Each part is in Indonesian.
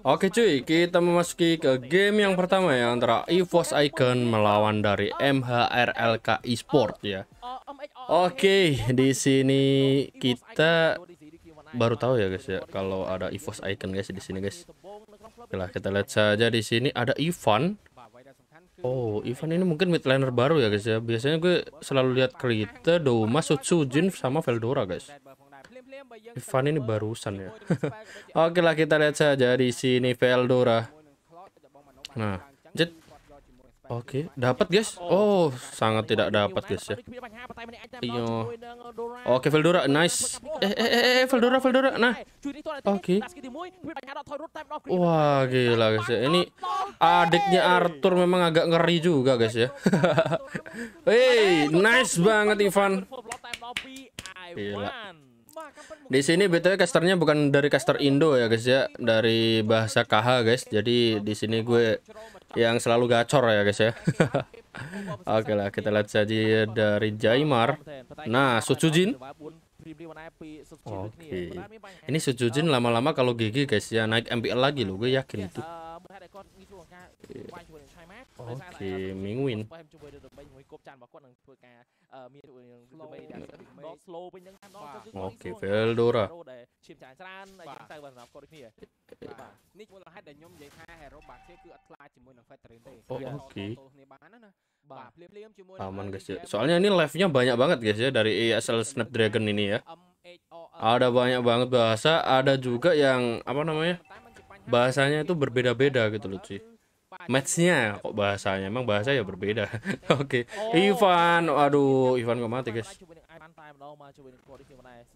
Oke cuy, kita memasuki ke game yang pertama ya, antara Evos Icon melawan dari MHRLK Esports ya. Oke, di sini kita baru tahu ya guys ya kalau ada Evos Icon guys di sini guys. Oke lah, kita lihat saja di sini ada Ivan. Oh, Ivan ini mungkin mid laner baru ya guys ya. Biasanya gue selalu lihat Krita, Doma, Sutsujin sama Veldora guys. Ivan ini barusan ya. Oke lah, kita lihat saja di sini Veldora. Nah, jet. Oke, dapat guys. Oh, sangat tidak dapat guys ya. Iyo. Oke, Veldora, nice. Veldora. Nah. Oke. Wah, gila guys ya. Ini adiknya Arthur memang agak ngeri juga guys ya. Hey, nice banget Ivan. Gila. Di sini btw casternya bukan dari caster Indo ya guys ya, dari bahasa KH guys. Jadi di sini gue yang selalu gacor ya guys ya. Oke lah, kita lihat saja dari Jaimar. Nah, Sutsujin. Oke. Ini Sutsujin lama-lama kalau GG guys ya naik MPL lagi loh, gue yakin itu. Oke, Mingwin. Oke, Veldora. Oke. Aman guys ya. Soalnya ini live-nya banyak banget guys ya dari ESL Snapdragon ini ya. Ada banyak banget bahasa, ada juga yang apa namanya? Bahasanya itu berbeda-beda gitu loh cuy. Matchnya kok bahasanya emang bahasa ya berbeda. Oke, Ivan, aduh Ivan kok mati guys.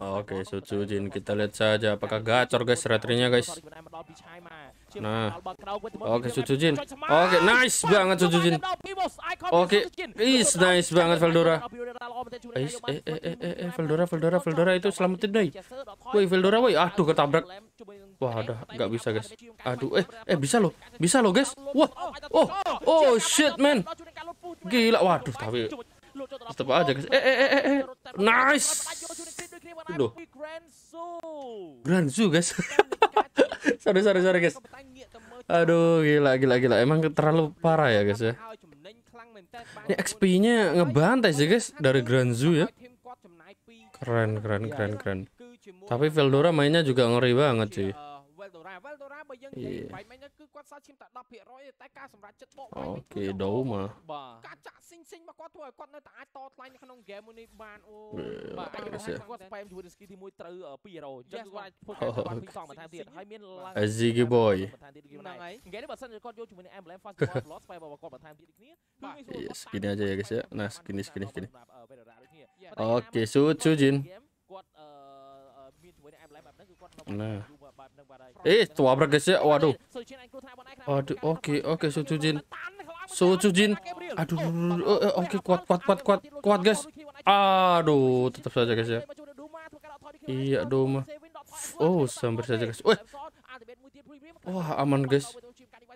Oke, Sutsujin, kita lihat saja apakah gacor guys retrinya guys. Nah, oke Sutsujin, oke nice banget Sutsujin. Oke, is nice banget Veldora. Veldora itu selamatin deh. Woi Veldora, woi, aduh ketabrak. Wah, udah nggak bisa guys. Aduh, bisa loh guys. Wah, oh shit man. Gila, waduh tapi tetap aja guys. Nice. Aduh. Grand Zoo guys. sorry guys. Aduh, gila. Emang terlalu parah ya guys ya. Ini XP-nya ngebantai sih guys dari Grand Zoo ya. Keren. Tapi Veldora mainnya juga ngeri banget sih. Oke, Doma. Ziggy Boy. Segini aja ya guys ya. Nah, segini. Oke, Sutsujin. Nah. Tua guys ya. Waduh, oke Sutsujin. Aduh, oke kuat guys. Aduh, tetap saja guys ya. Iya, Doma. Oh, sambar saja guys. Wah, aman guys.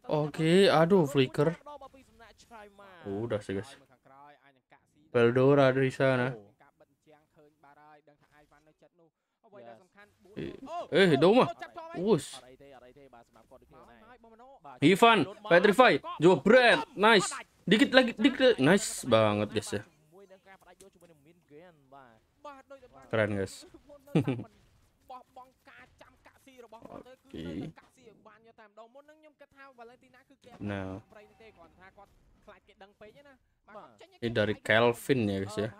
Oke, aduh Flicker. Udah sih guys. Veldora dari sana. Doma. Wush. Ivan, petrify, jebret, nice. Dikit lagi. Nice banget guys ya. Keren guys. Okay. Nah. Ini dari Kelvin ya guys ya.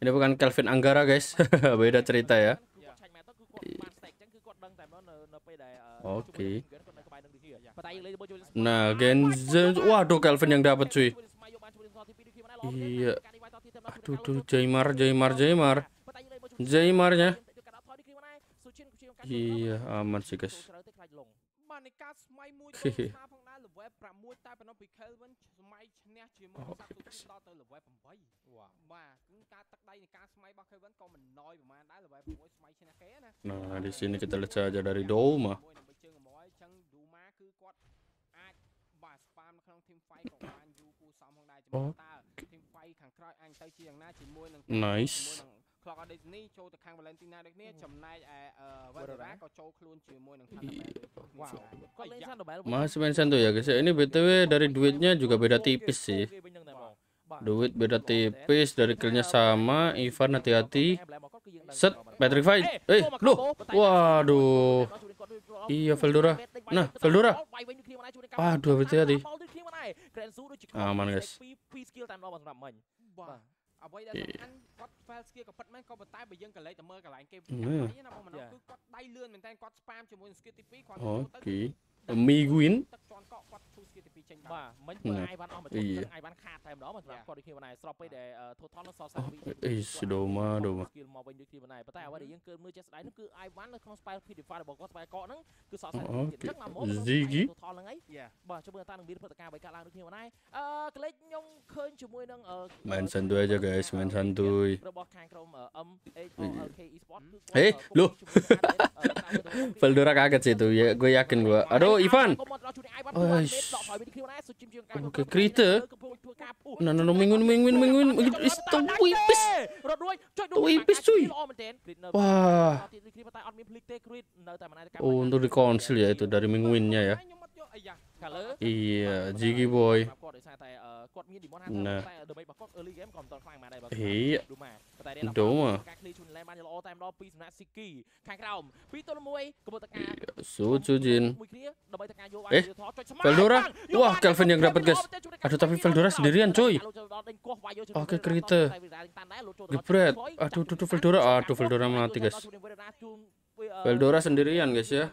Ini bukan Kelvin Anggara guys. Beda cerita ya. Oke. Nah, Genzen, waduh Kelvin yang dapat cuy. Iya. Aduh, Jaimarnya. Iya, aman sih guys. Nah, di sini kita lihat saja dari Doma. Nice. របស់ Disney ចូល ទៅ ខាង Valentina ដូចគ្នា ចំណែក Veldora ក៏ ចូល ខ្លួន ជាមួយ នឹង Thunderbell Mas mention tuh ya guys ya, ini BTW dari duitnya juga beda tipis sih. Duit beda tipis, dari killnya sama. Ivan hati-hati. Set, petrified. Loh, waduh. Iya, Veldora. Nah, Veldora. Waduh, hati-hati. Aman guys. Oke. Mingwin. Iya. Doma, Doma. Ziggy. Main santuy aja guys, main santuy. Loh. Veldora kaget sih itu, ya gue yakin gue. Aduh, Ivan. Oke, Krita. No, Mingwin. Tuipis cuy. Wah. Oh, untuk di konsil ya itu dari Mingwinnya ya. Iya, Ziggy Boy. Nah. Iya. Doma. Iya, Sutsujin. Veldora. Wah, Kelvin yang dapat guys. Aduh, tapi Veldora sendirian coy. Oke, Krita. Gebret. Aduh, Veldora. Aduh, Veldora mati guys. Veldora sendirian guys ya.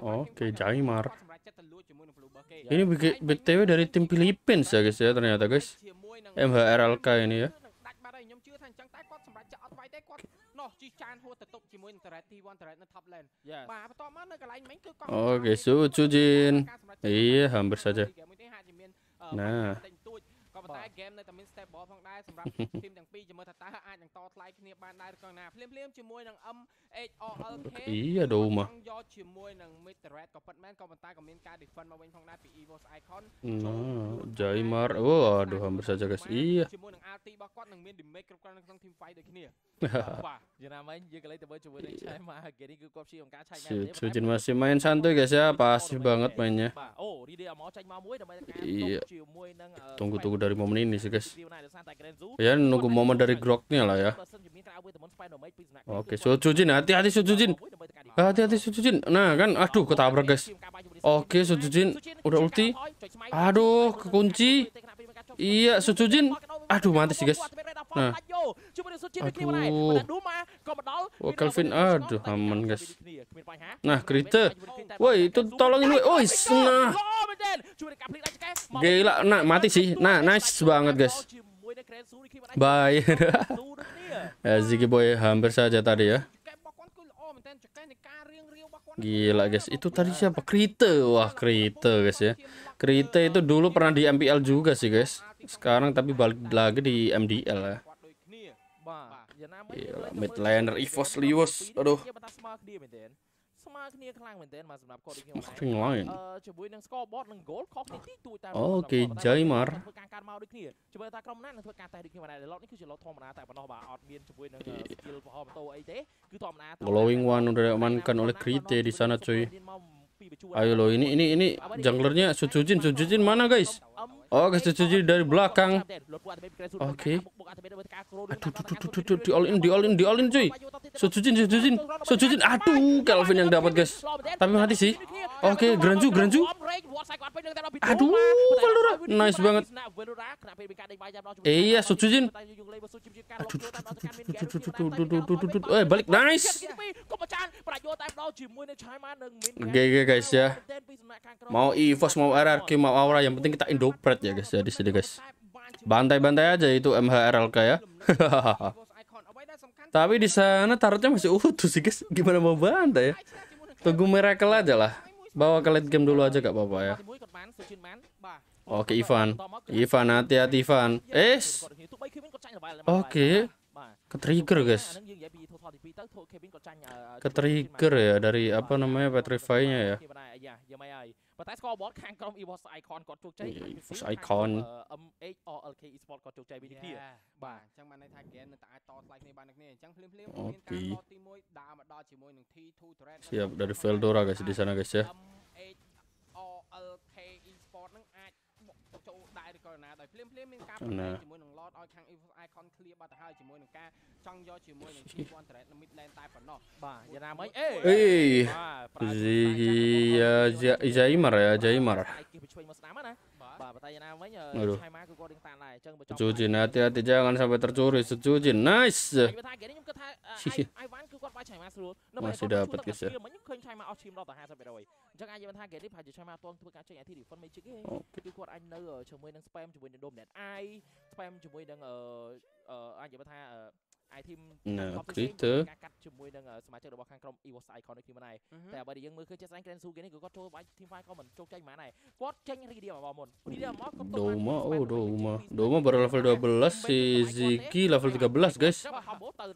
Oke, Jaimar. Ini BTW dari tim Filipina ya guys ya, ternyata guys. MHRLK ini ya. Oke, Sutsujin. Iya, hampir saja. Nah. Iya, Doma. Nah, Jaimar. Waduh, hampir saja guys. Iya. Sutsujin masih main santuy guys ya, pasif banget mainnya. Iya. Tunggu dari momen ini sih guys. Ya nunggu momen dari groknya lah ya. Oke, Sutsujin, hati-hati Sutsujin. Hati-hati Sutsujin. Nah kan, aduh ketabrak guys. Oke, Sutsujin udah ulti. Aduh, kekunci. Iya, Sutsujin. Aduh, mati sih guys. Nah. Aduh. Kelvin, aduh aman guys. Nah, Krite. Woi, itu tolongin gue. Woi, nah. Gila, nah mati sih. Nah, nice banget guys. Bye. Ziggy Boy hampir saja tadi ya. Gila guys, itu tadi siapa? Krite. Wah, Krite guys ya. Krite itu dulu pernah di MPL juga sih guys. Sekarang tapi balik lagi di MDL ya. Gila, midliner Evos Lewis. Aduh. Oke, Jaimar. Glowing one udah diamankan oleh Krite di sana cuy. Ayo loh, ini junglernya Sutsujin mana guys? Oke, Sutsujin dari belakang. Oke. Aduh, di all in cuy. Sutsujin. Aduh, Kelvin yang dapat guys. Tapi mati sih. Oke, Granju. Aduh, Veldora. Nice banget. Iya, Sutsujin. Aduh, balik, nice. GG guys ya. Mau EVOS, mau RRQ, mau Aura, yang penting kita Indopret ya guys. Jadi sedih guys. Bantai-bantai aja itu MHRLK ya. Tapi di sana tarotnya masih utuh sih guys. Gimana mau bantai ya? Tunggu miracle aja lah. Bawa ke late game dulu aja gak apa-apa ya. Oke, Ivan hati-hati Ivan. Oke. Ketrigger guys. Ketrigger ya dari apa namanya petrify-nya ya. dạ giờ mày ơi và tại scoreboard hàng công Evos Icon có trục chơi Evos Icon MHRLK Esports ក៏ជោគជ័យវិញនេះគ្នាបាទអញ្ចឹងបានន័យថា game នៅតែអាចតថ្លៃគ្នាបាននេះអញ្ចឹងភ្លាមៗមានការតទី1ដើរមកដល់ជាមួយនឹង T2 Threat ជា dari Veldora guys di sana guys ya MHRLK Esports នឹងអាចចូលដែរឬក៏ណាដោយភ្លាមៗមានការប្រកែកជាមួយនឹង Lord ឲ្យខាង Evos Icon clear បាត់ទៅហើយជាមួយនឹងការចង់យកជាមួយនឹង T1 Threat នៅ mid lane តែប៉ុណ្ណោះបាទយ៉ាងណាមិញអេJaimar ya Jaimar Sutsujin hati-hati jangan sampai tercuri Sutsujin nice masih dapat guys ya Krita tại bởi vì Grand Zoo này có thua team fight mình tranh mã này có tranh Doma baru level 12 si Ziggy level 13 guys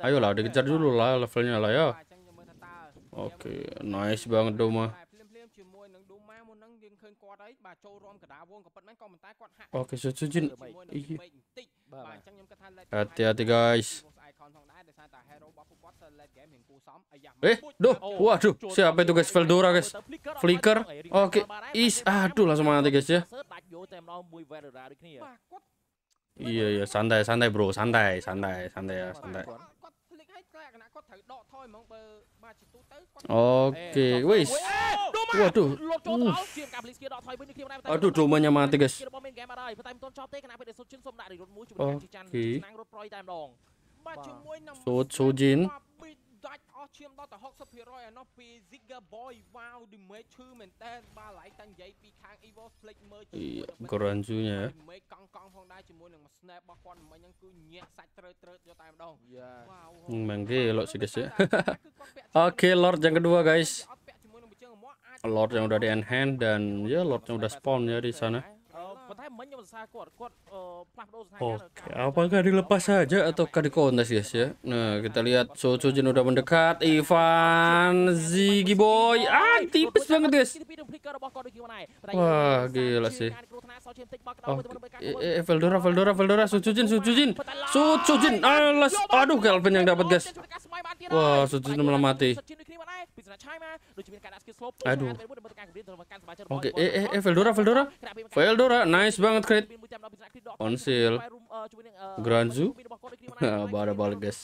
ayolah dikejar dulu lah levelnya lah ya oke nice banget Doma oke Sutsujin hati-hati guys waduh siapa itu guys Veldora guys Flicker oke is aduh langsung mati guys ya iya santai bro santai oke wis waduh aduh domanya mati guys oke Sutsujin Granju nya ya memang gila sih guys ya oke Lord yang kedua guys Lord yang udah di enhance dan ya Lord yang udah spawn ya di sana oke, apakah dilepas saja ataukah dikontes guys ya? Nah, kita lihat Sutsujin udah mendekat. Ivan, Ziggy Boy, tipis banget guys. Wah, gila sih. Veldora, Sutsujin, aduh, Kelvin yang dapat guys. Wah, Sutsujin malah mati. Aduh. Oke, Veldora, nice banget Krite. Onsil, Granju, baru balik guys.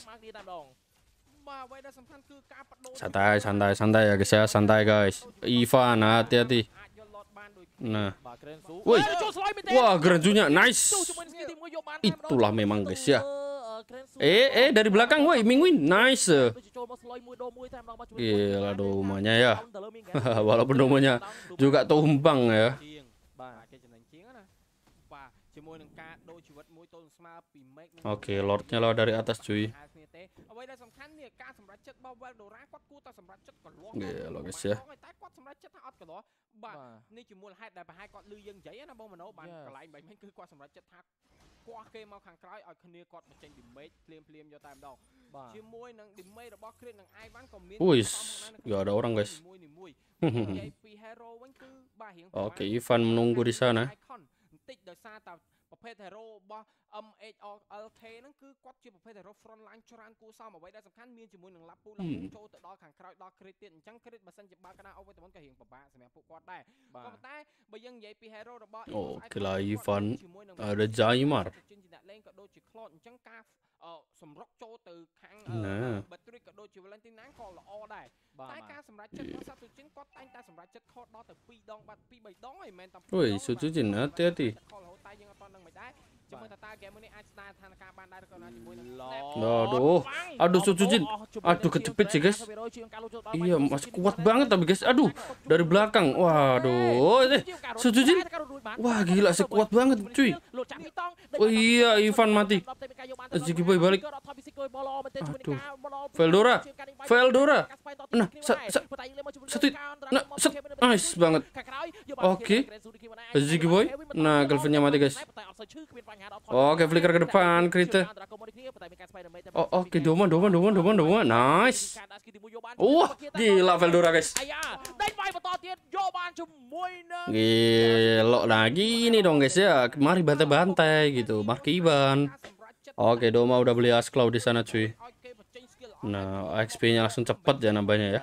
Santai ya guys ya, santai guys. Ivan, hati-hati. Nah, woi, wah Granjunya nice. Itulah memang guys ya. Dari belakang woi Mingwin nice gila domanya ya walaupun domanya juga tumbang ya oke Lordnya lah dari atas cuy gila guys ya Wih, gak ada orang guys. Oke, Ivan menunggu di sana. Oke lah Ivan ada Jaimar nah woi Sutsujin hati-hati aduh Sutsujin aduh kejepit sih guys iya masih kuat banget tapi guys aduh dari belakang waduh Sutsujin wah gila sih kuat banget cuy oh iya Ivan mati Ziggy Boy balik aduh Veldora nah nice banget oke Ziggy Boy nah Kelvinnya mati guys oke Flicker ke depan Krita Oh, oke, Doma, nice. Wah, gila Veldora guys. Gila, nah gini dong guys ya. Mari bantai-bantai gitu, Marki Ivan. Oke, Doma udah beli Asclaw di sana cuy. Nah, XP-nya langsung cepet ya nambahnya ya.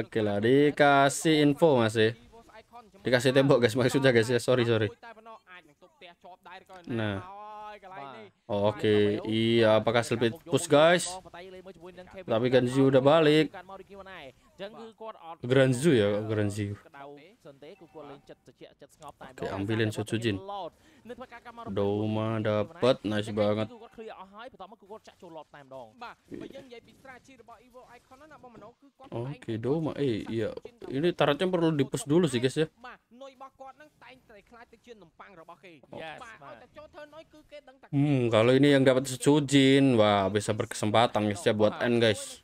Oke lah, dikasih info masih. Dikasih tembok guys, maksudnya guys ya. Sorry. Nah, oke. Iya, apakah selipit push guys? Tapi Granju udah balik. Granju. Oke, ambilin Sutsujin. Doma dapat, nice banget. Oke, Doma. Iya, ini taratnya perlu di-push dulu sih guys ya. Kalau ini yang dapat Sutsujin, wah bisa berkesempatan guys ya buat end guys.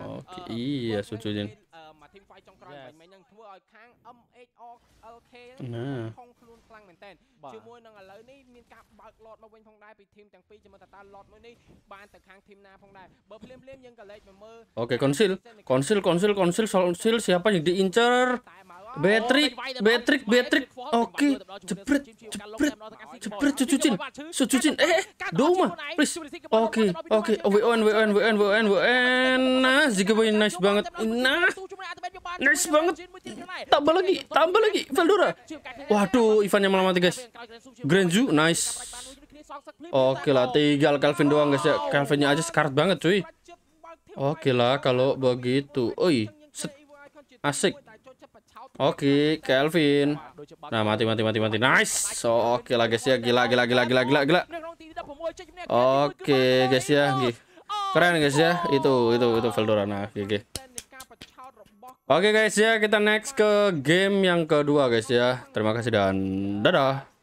Oke, iya Sutsujin. Nah. Oke, konsil siapa yang diincar? Betrik. Oke, jebret Sutsujin. Doma, please. Oke. WN. Nah, Ziggy Boy nice banget. Nah, nice banget. Tambah lagi Veldora. Waduh, Ivan yang malah mati guys. Granju nice. Oke lah, tinggal Kelvin doang guys ya. Kelvinnya aja sekarat banget cuy. Oke lah kalau begitu. Oi, asik. Oke, Kelvin. Nah, mati. Nice. Oke lah guys ya. Gila. Oke guys ya. Keren guys ya. Itu Veldora. Nah, oke. Oke guys ya, kita next ke game yang kedua guys ya. Terima kasih dan dadah.